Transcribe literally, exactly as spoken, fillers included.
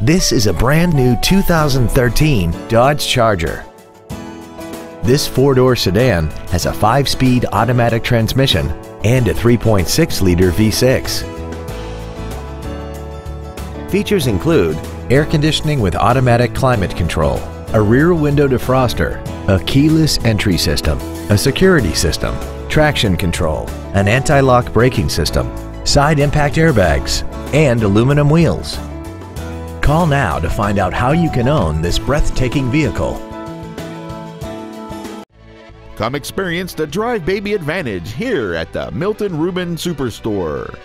This is a brand new two thousand thirteen Dodge Charger. This four-door sedan has a five-speed automatic transmission and a three point six liter V six. Features include air conditioning with automatic climate control, a rear window defroster, a keyless entry system, a security system, traction control, an anti-lock braking system, side impact airbags, and aluminum wheels. Call now to find out how you can own this breathtaking vehicle. Come experience the Drive Baby Advantage here at the Milton Ruben Superstore.